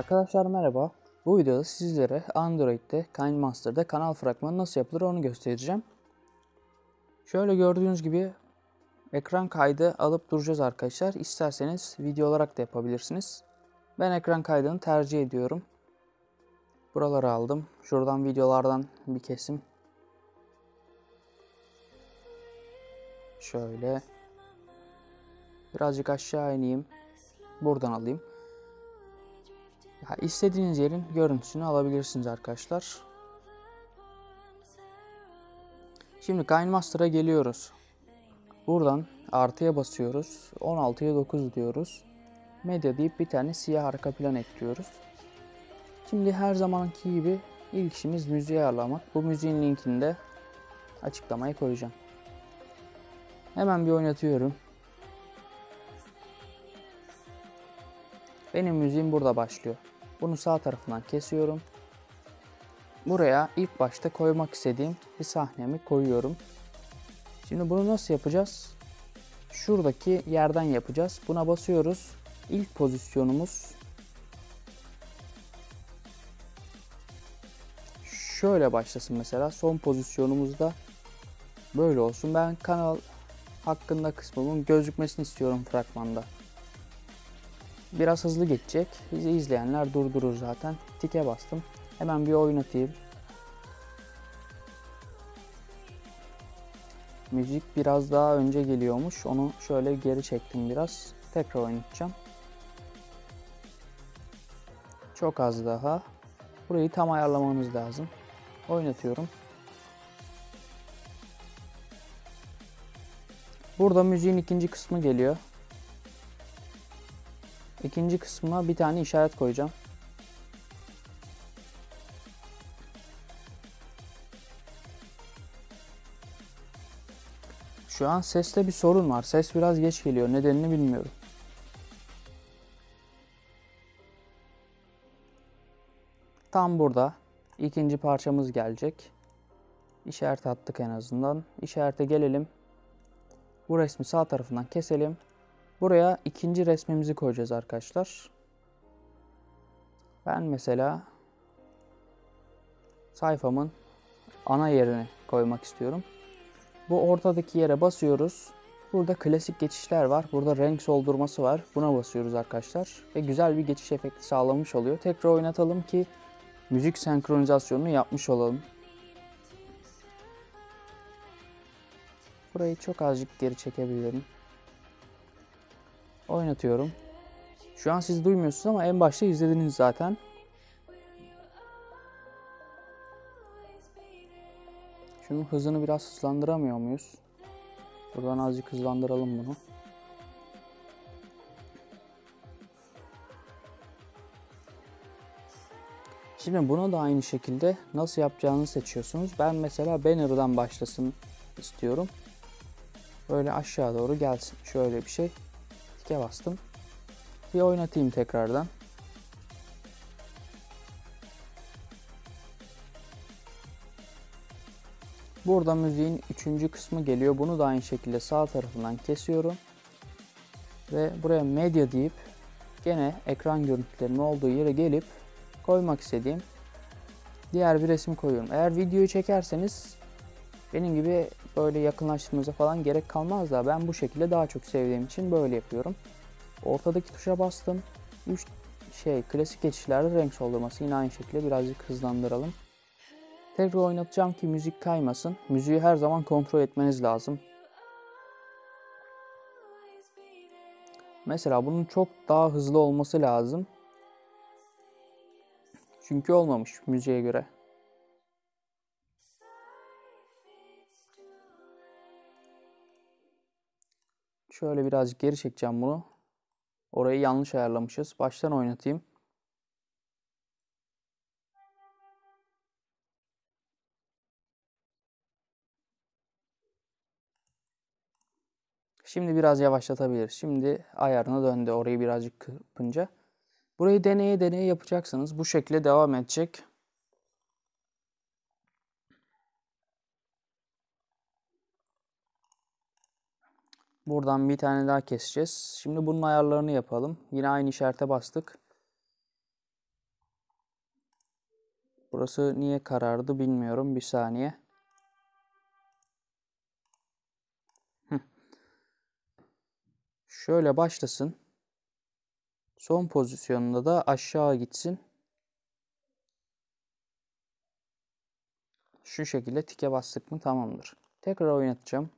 Arkadaşlar merhaba. Bu videoda sizlere Android'de KineMaster'da kanal fragmanı nasıl yapılır onu göstereceğim. Şöyle gördüğünüz gibi ekran kaydı alıp duracağız arkadaşlar. İsterseniz video olarak da yapabilirsiniz. Ben ekran kaydını tercih ediyorum. Buraları aldım. Şuradan videolardan bir kesim. Şöyle. Birazcık aşağı ineyim. Buradan alayım. Ya istediğiniz yerin görüntüsünü alabilirsiniz arkadaşlar. Şimdi KineMaster'a geliyoruz. Buradan artıya basıyoruz. 16'ya 9 diyoruz. Medya deyip bir tane siyah arka plan ekliyoruz. Şimdi her zamanki gibi ilk işimiz müziği ayarlamak. Bu müziğin linkini de açıklamaya koyacağım. Hemen bir oynatıyorum. Benim müziğim burada başlıyor. Bunu sağ tarafından kesiyorum. Buraya ilk başta koymak istediğim bir sahnemi koyuyorum. Şimdi bunu nasıl yapacağız? Şuradaki yerden yapacağız. Buna basıyoruz. İlk pozisyonumuz şöyle başlasın mesela. Son pozisyonumuz da böyle olsun. Ben kanal hakkında kısmının gözükmesini istiyorum fragmanda. Biraz hızlı geçecek. Bizi izleyenler durdurur zaten. Tike bastım. Hemen bir oynatayım. Müzik biraz daha önce geliyormuş. Onu şöyle geri çektim biraz. Tekrar oynatacağım. Çok az daha. Burayı tam ayarlamanız lazım. Oynatıyorum. Burada müziğin ikinci kısmı geliyor. İkinci kısma bir tane işaret koyacağım. Şu an seste bir sorun var. Ses biraz geç geliyor. Nedenini bilmiyorum. Tam burada ikinci parçamız gelecek. İşaret attık en azından. İşarete gelelim. Bu resmi sağ tarafından keselim. Buraya ikinci resmimizi koyacağız arkadaşlar. Ben mesela sayfamın ana yerine koymak istiyorum. Bu ortadaki yere basıyoruz. Burada klasik geçişler var. Burada renk soldurması var. Buna basıyoruz arkadaşlar. Ve güzel bir geçiş efekti sağlamış oluyor. Tekrar oynatalım ki müzik senkronizasyonunu yapmış olalım. Burayı çok azıcık geri çekebilirim. Oynatıyorum. Şu an siz duymuyorsunuz ama en başta izlediniz zaten. Şunun hızını biraz hızlandıramıyor muyuz? Buradan azıcık hızlandıralım bunu. Şimdi bunu da aynı şekilde nasıl yapacağını seçiyorsunuz. Ben mesela banner'dan başlasın istiyorum. Böyle aşağı doğru gelsin. Şöyle bir şey. Bastım. Bir oynatayım tekrardan. Burada müziğin üçüncü kısmı geliyor. Bunu da aynı şekilde sağ tarafından kesiyorum. Ve buraya medya deyip gene ekran görüntülerinin olduğu yere gelip koymak istediğim diğer bir resim koyuyorum. Eğer videoyu çekerseniz benim gibi böyle yakınlaştırmanıza falan gerek kalmaz da ben bu şekilde daha çok sevdiğim için böyle yapıyorum. Ortadaki tuşa bastım. Klasik geçişlerde renk soldurması yine aynı şekilde birazcık hızlandıralım. Tekrar oynatacağım ki müzik kaymasın. Müziği her zaman kontrol etmeniz lazım. Mesela bunun çok daha hızlı olması lazım. Çünkü olmamış müziğe göre. Şöyle birazcık geri çekeceğim bunu. Orayı yanlış ayarlamışız. Baştan oynatayım. Şimdi biraz yavaşlatabiliriz. Şimdi ayarına döndü orayı birazcık kırpınca. Burayı deneye yapacaksınız. Bu şekilde devam edecek. Buradan bir tane daha keseceğiz. Şimdi bunun ayarlarını yapalım. Yine aynı işarete bastık. Burası niye karardı bilmiyorum. Bir saniye. Şöyle başlasın. Son pozisyonunda da aşağı gitsin. Şu şekilde tike bastık mı tamamdır. Tekrar oynatacağım.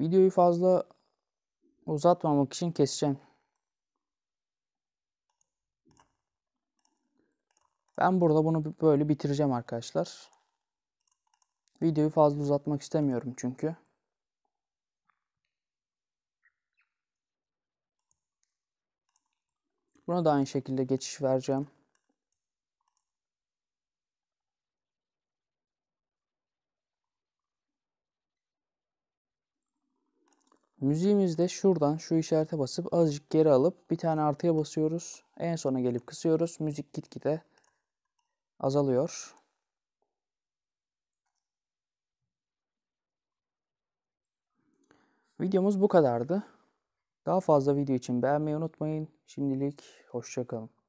Videoyu fazla uzatmamak için keseceğim. Ben burada bunu böyle bitireceğim arkadaşlar. Videoyu fazla uzatmak istemiyorum çünkü. Buna da aynı şekilde geçiş vereceğim. Müziğimizde şuradan şu işarete basıp azıcık geri alıp bir tane artıya basıyoruz. En sona gelip kısıyoruz. Müzik gitgide azalıyor. Videomuz bu kadardı. Daha fazla video için beğenmeyi unutmayın. Şimdilik hoşça kalın.